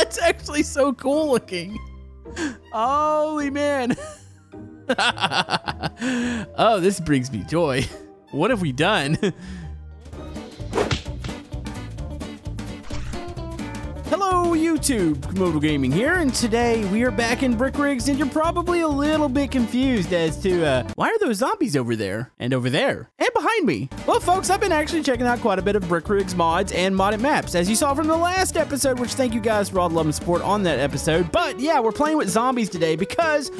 That's actually so cool looking. Holy man. Oh, this brings me joy. What have we done? Hello YouTube, Camodo Gaming here, and today we are back in Brick Rigs, and you're probably a little bit confused as to why are those zombies over there, and behind me? Well folks, I've been actually checking out quite a bit of Brick Rigs mods and modded maps, as you saw from the last episode, which thank you guys for all the love and support on that episode. But yeah, we're playing with zombies today because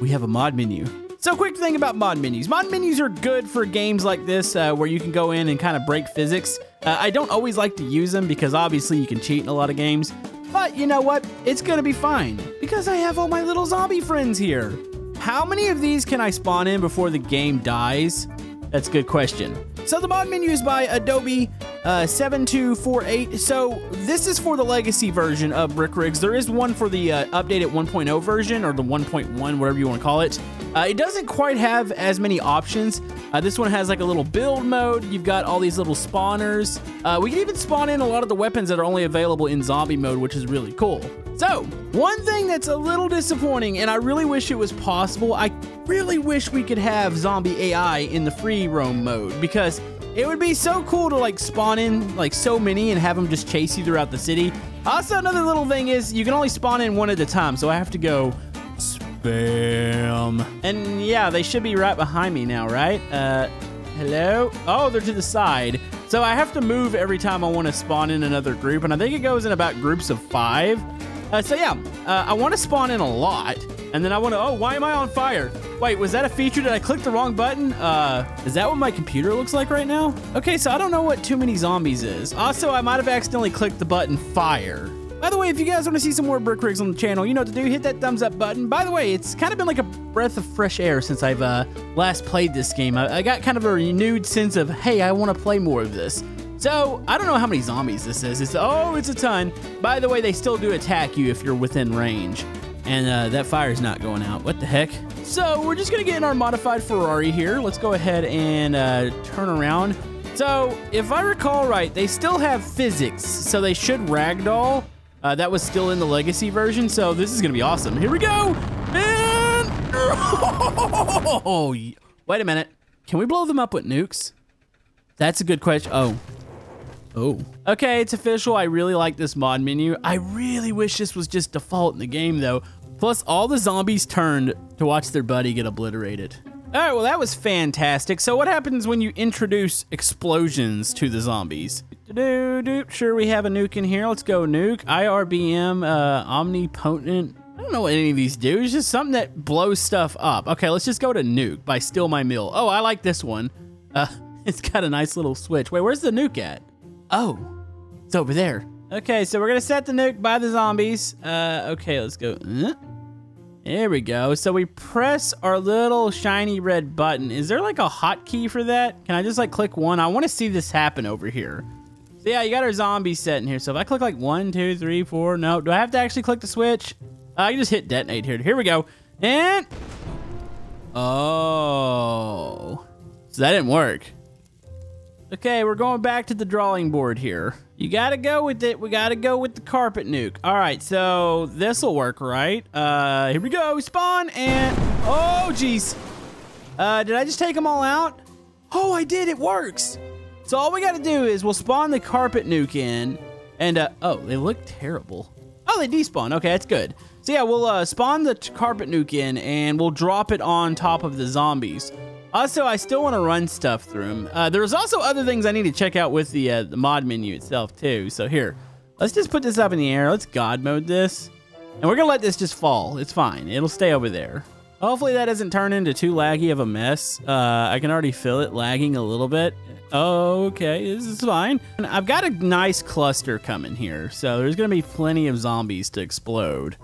we have a mod menu. So quick thing about mod menus. Mod menus are good for games like this where you can go in and kind of break physics. I don't always like to use them because obviously you can cheat in a lot of games, but you know what? It's gonna be fine because I have all my little zombie friends here. How many of these can I spawn in before the game dies? That's a good question. So the mod menu is by Adobe 7248. So this is for the legacy version of Brick Rigs. There is one for the updated 1.0 version, or the 1.1, whatever you want to call it. It doesn't quite have as many options. This one has like a little build mode. You've got all these little spawners. We can even spawn in a lot of the weapons that are only available in zombie mode, which is really cool. So one thing that's a little disappointing, and I really wish it was possible, I really wish we could have zombie AI in the free roam mode, because it would be so cool to like spawn in like so many and have them just chase you throughout the city. Also, another little thing is you can only spawn in one at a time, so I have to go spam. And yeah, they should be right behind me now, right? Hello? Oh, they're to the side. So I have to move every time I want to spawn in another group, and I think it goes in about groups of 5. So yeah, I want to spawn in a lot, and then I want to, oh, why am I on fire? Wait, was that a feature? Did I click the wrong button? Is that what my computer looks like right now? Okay, so I don't know what too many zombies is. Also, I might have accidentally clicked the button fire. By the way, if you guys want to see some more Brick Rigs on the channel, you know what to do, hit that thumbs up button. By the way, it's kind of been like a breath of fresh air since I've last played this game. I got kind of a renewed sense of, hey, I want to play more of this. So, I don't know how many zombies this is. It's a ton. By the way, they still do attack you if you're within range. And that fire's not going out. What the heck? So, we're just going to get in our modified Ferrari here. Let's go ahead and turn around. So, if I recall right, they still have physics. So, they should ragdoll. That was still in the legacy version. So, this is going to be awesome. Here we go. And... oh, wait a minute. Can we blow them up with nukes? That's a good question. Oh. Oh. Okay, it's official. I really like this mod menu. I really wish this was just default in the game, though. Plus, all the zombies turned to watch their buddy get obliterated. All right, well, that was fantastic. So what happens when you introduce explosions to the zombies? Sure, we have a nuke in here. Let's go nuke. IRBM, omnipotent. I don't know what any of these do. It's just something that blows stuff up. Okay, let's just go to nuke by Steal My Meal. Oh, I like this one. It's got a nice little switch. Wait, where's the nuke at? Oh, it's over there. Okay, so we're gonna set the nuke by the zombies. Okay, let's go. There we go. So we press our little shiny red button. Is there like a hotkey for that? Can I just like click one? I wanna see this happen over here. So yeah, you got our zombies set in here. So if I click like 1, 2, 3, 4, no. Do I have to actually click the switch? I can just hit detonate here. Here we go. And, oh. So that didn't work. Okay, we're going back to the drawing board here. You gotta go with it. We gotta go with the carpet nuke. All right, so this'll work, right? Here we go, spawn, and oh, geez. Did I just take them all out? Oh, I did, it works. So all we gotta do is we'll spawn the carpet nuke in, and oh, they look terrible. Oh, they despawn, okay, that's good. So yeah, we'll spawn the carpet nuke in, and we'll drop it on top of the zombies. Also, I still want to run stuff through them. There's also other things I need to check out with the mod menu itself too. So here, let's just put this up in the air. Let's God mode this. And we're gonna let this just fall. It's fine, it'll stay over there. Hopefully that doesn't turn into too laggy of a mess. I can already feel it lagging a little bit. Okay, this is fine. And I've got a nice cluster coming here. So there's gonna be plenty of zombies to explode.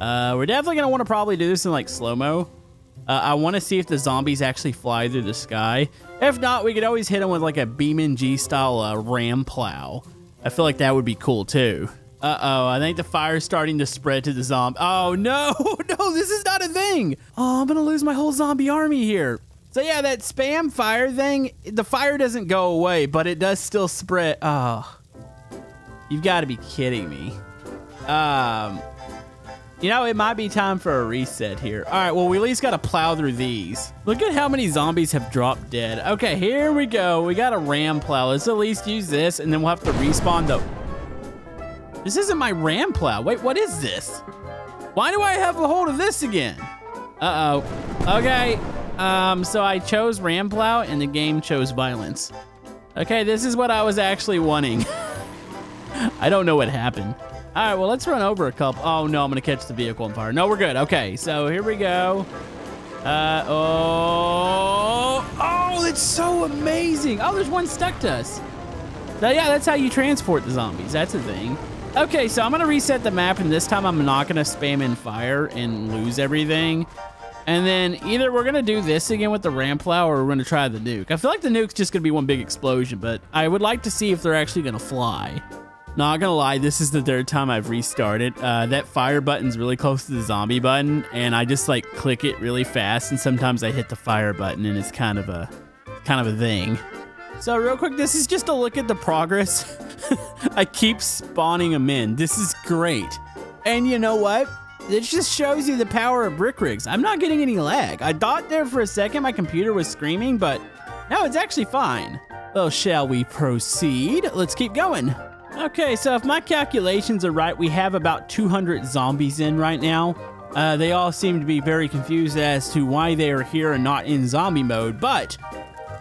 We're definitely gonna wanna probably do this in like slow-mo. I want to see if the zombies actually fly through the sky. If not, we could always hit them with like a BeamNG style ram plow. I feel like that would be cool too. Uh-oh, I think the fire's starting to spread to the zombie. Oh no, no, this is not a thing. Oh, I'm gonna lose my whole zombie army here. So yeah, that spam fire thing, the fire doesn't go away, but it does still spread. Oh, you've got to be kidding me. You know, it might be time for a reset here. All right, well, we at least got to plow through these. Look at how many zombies have dropped dead. Okay, here we go. We got a ram plow. Let's at least use this, and then we'll have to respawn the... This isn't my ram plow. Wait, what is this? Why do I have a hold of this again? Uh-oh. Okay, so I chose ram plow, and the game chose violence. Okay, this is what I was actually wanting. I don't know what happened. All right, well, let's run over a couple. Oh, no, I'm going to catch the vehicle on fire. No, we're good. Okay, so here we go. Oh, it's so amazing. Oh, there's one stuck to us. So, yeah, that's how you transport the zombies. That's a thing. Okay, so I'm going to reset the map, and this time I'm not going to spam in fire and lose everything. And then either we're going to do this again with the ram plow, or we're going to try the nuke. I feel like the nuke's just going to be one big explosion, but I would like to see if they're actually going to fly. Not gonna lie, this is the third time I've restarted. That fire button's really close to the zombie button, and I just like click it really fast, and sometimes I hit the fire button, and it's kind of a thing. So real quick, this is just a look at the progress. I keep spawning them in. This is great. And you know what? It just shows you the power of Brick Rigs. I'm not getting any lag. I thought there for a second my computer was screaming, but no, it's actually fine. Well, shall we proceed? Let's keep going. Okay, so if my calculations are right, we have about 200 zombies in right now. They all seem to be very confused as to why they are here and not in zombie mode, but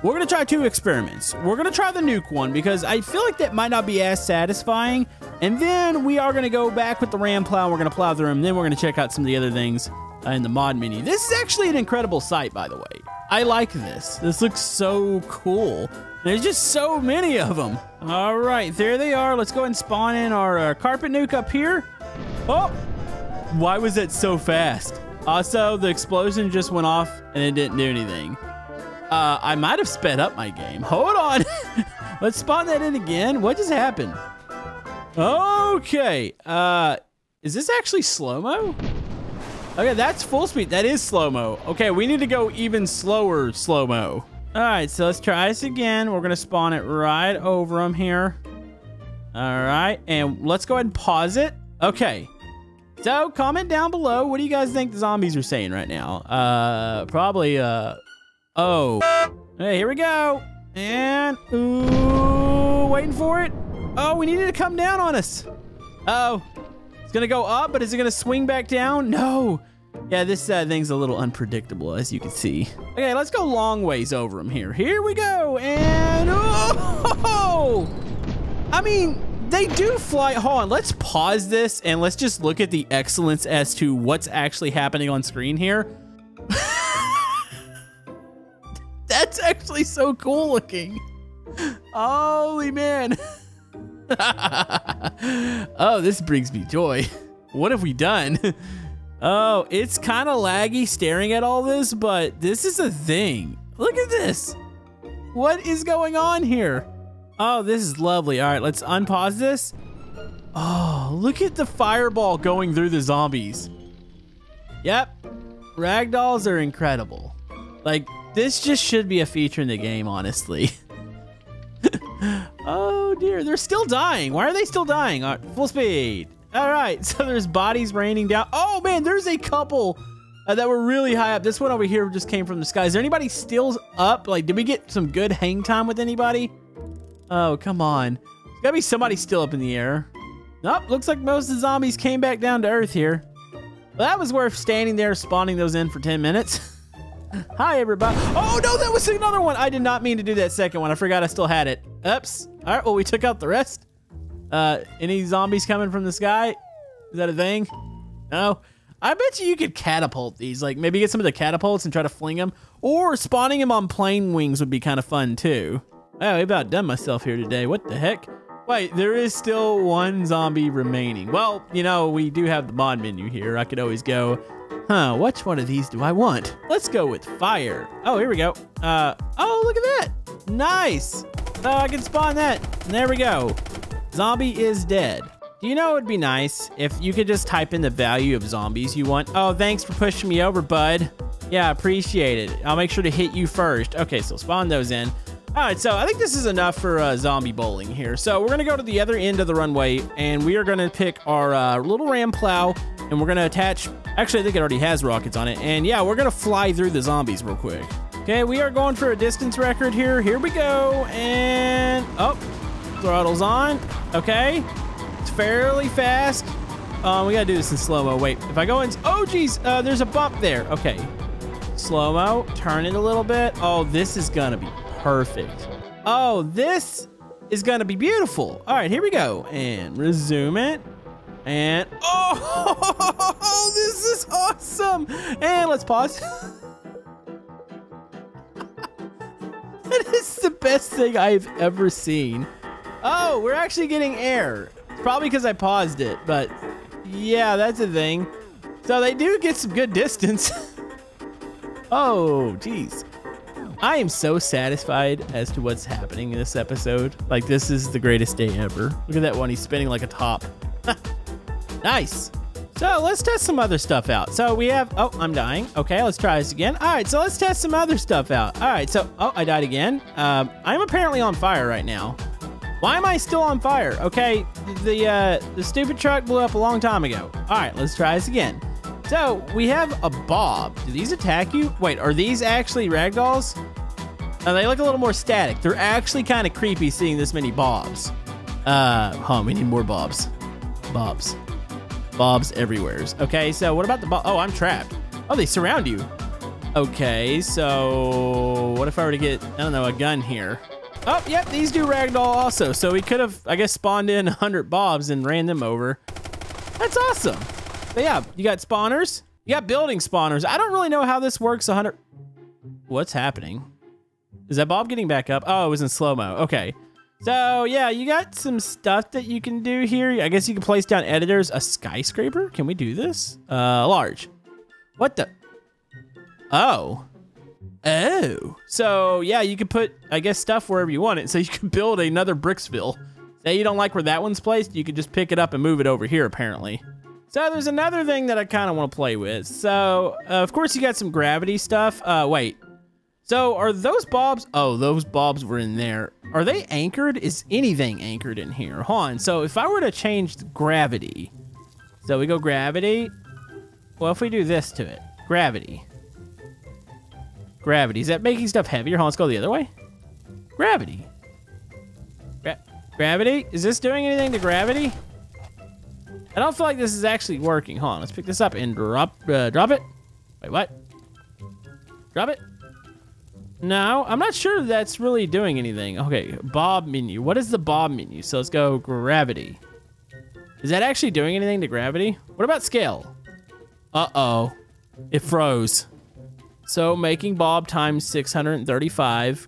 we're going to try two experiments. We're going to try the nuke one because I feel like that might not be as satisfying. And then we are going to go back with the ram plow. We're going to plow the room. Then we're going to check out some of the other things in the mod menu. This is actually an incredible site, by the way. I like this. This looks so cool. There's just so many of them. All right, there they are. Let's go and spawn in our carpet nuke up here. Oh, why was it so fast? Also, the explosion just went off and it didn't do anything. I might have sped up my game. Hold on. Let's spawn that in again. What just happened? Okay. Is this actually slow-mo? Okay, that's full speed. That is slow-mo. Okay, we need to go even slower slow-mo. All right, so let's try this again. We're going to spawn it right over them here. All right, and let's go ahead and pause it. Okay, so comment down below. What do you guys think the zombies are saying right now? Probably, oh. Hey, here we go. And, ooh, waiting for it. Oh, we needed to come down on us. Uh-oh. It's going to go up, but is it going to swing back down? No. Yeah, this thing's a little unpredictable, as you can see. Okay, let's go long ways over them here. Here we go, and oh! I mean, they do fly. Hold on, let's pause this, and let's just look at the excellence as to what's actually happening on screen here. That's actually so cool looking. Holy man. Oh, this brings me joy. What have we done? Oh, it's kind of laggy staring at all this, but this is a thing. Look at this. What is going on here? Oh, this is lovely. All right, let's unpause this. Oh, look at the fireball going through the zombies. Yep, ragdolls are incredible. Like, this just should be a feature in the game, honestly. Oh dear, they're still dying. Why are they still dying? All right, full speed. All right, so there's bodies raining down. Oh man, there's a couple that were really high up. This one over here just came from the sky. Is there anybody still up? Like, did we get some good hang time with anybody? Oh, come on. There's gotta be somebody still up in the air. Nope, looks like most of the zombies came back down to earth here. Well, that was worth standing there spawning those in for 10 minutes. Hi, everybody. Oh no, that was another one. I did not mean to do that second one. I forgot I still had it. Oops. All right, well, we took out the rest. Any zombies coming from the sky? Is that a thing? No. I bet you could catapult these. Like, maybe get some of the catapults and try to fling them. Or spawning them on plane wings would be kind of fun, too. Oh, I about done myself here today. What the heck? Wait, there is still one zombie remaining. Well, you know, we do have the mod menu here. I could always go, huh, which one of these do I want? Let's go with fire. Oh, here we go. Oh, look at that. Nice. Oh, I can spawn that. There we go. Zombie is dead. Do you know it would be nice if you could just type in the value of zombies you want? Oh, thanks for pushing me over, bud. Yeah, I appreciate it. I'll make sure to hit you first. Okay, so spawn those in. All right, so I think this is enough for zombie bowling here. So we're gonna go to the other end of the runway, and we are gonna pick our little ram plow, and we're gonna attach, actually I think it already has rockets on it, and yeah, we're gonna fly through the zombies real quick. Okay, we are going for a distance record here. Here we go, and, oh, throttle's on. Okay, it's fairly fast. We gotta do this in slow-mo. Wait, if I go in, oh geez, there's a bump there. Okay, slow-mo, turn it a little bit. Oh, this is gonna be perfect. Oh, this is gonna be beautiful. All right, here we go. And resume it. And oh, this is awesome. And let's pause. That is the best thing I've ever seen. Oh, we're actually getting air. It's probably because I paused it, but yeah, that's a thing. So they do get some good distance. Oh, geez. I am so satisfied as to what's happening in this episode. Like, this is the greatest day ever. Look at that one. He's spinning like a top. Nice. So let's test some other stuff out. So we have, oh, I'm dying. Okay, let's try this again. All right, so let's test some other stuff out. All right, so, oh, I died again. I'm apparently on fire right now. Why am I still on fire? Okay, the stupid truck blew up a long time ago. All right, let's try this again. So we have a bob. Do these attack you? Wait, are these actually ragdolls? They look a little more static. They're actually kind of creepy seeing this many bobs. Huh, we need more bobs. Bobs. Bobs everywheres. Okay, so what about the bob? Oh, I'm trapped. Oh, they surround you. Okay, so what if I were to get, I don't know, a gun here? Oh, yep, these do ragdoll also. So we could have, I guess, spawned in 100 bobs and ran them over. That's awesome. But yeah, you got spawners. You got building spawners. I don't really know how this works. 100. What's happening? Is that Bob getting back up? Oh, it was in slow-mo. Okay. So yeah, you got some stuff that you can do here. I guess you can place down editors. A skyscraper? Can we do this? Large. What the? Oh. Oh. So yeah, you can put, I guess, stuff wherever you want it. So you can build another Bricksville. Say you don't like where that one's placed. You can just pick it up and move it over here, apparently. So there's another thing that I kind of want to play with. So of course you got some gravity stuff. Wait, so are those bobs? Oh, those bobs were in there. Are they anchored? Is anything anchored in here? Hold on, so if I were to change the gravity. So we go gravity. Well, if we do this to it, gravity. Gravity, is that making stuff heavier? Hold on, let's go the other way. Gravity. Gravity, is this doing anything to gravity? I don't feel like this is actually working. Hold on, let's pick this up and drop it. Wait, what? Drop it? No, I'm not sure that's really doing anything. Okay, bob menu. What is the bob menu? So let's go gravity. Is that actually doing anything to gravity? What about scale? Uh-oh, it froze. So making bob times 635,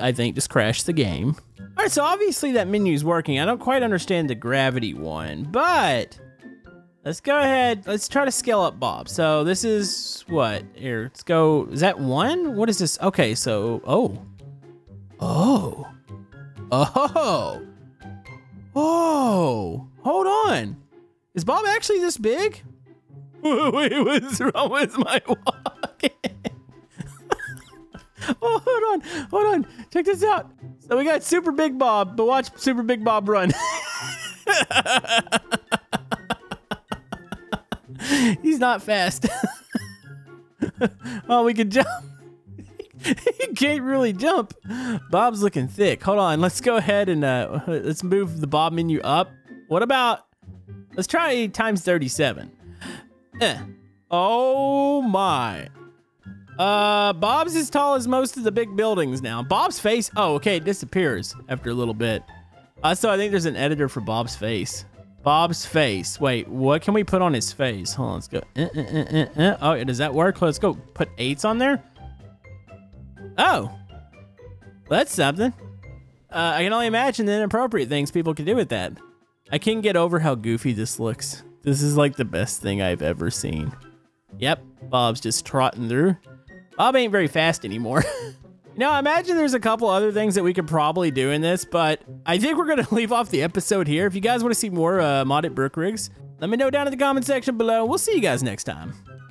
I think, just crashed the game. All right, so obviously that menu's working. I don't quite understand the gravity one, but let's go ahead. Let's try to scale up Bob. So this is what? Here, let's go. Is that one? What is this? Okay, so, oh, hold on. Is Bob actually this big? Wait, what's wrong with my walk? Oh, hold on. Check this out. So we got Super Big Bob, but watch Super Big Bob run. He's not fast. Oh, we can jump. He can't really jump. Bob's looking thick. Hold on. Let's go ahead and let's move the Bob menu up. What about, let's try times 37. Oh my. Bob's as tall as most of the big buildings now. Bob's face, oh, okay, it disappears after a little bit. So I think there's an editor for Bob's face. Bob's face, wait, what can we put on his face? Hold on, let's go, Oh, does that work? Let's go put 8s on there. Oh, that's something. I can only imagine the inappropriate things people can do with that. I can't get over how goofy this looks. This is like the best thing I've ever seen. Yep, Bob's just trotting through. Bob ain't very fast anymore. Now, I imagine there's a couple other things that we could probably do in this, but I think we're gonna leave off the episode here. If you guys wanna see more modded Brick Rigs, let me know down in the comment section below. We'll see you guys next time.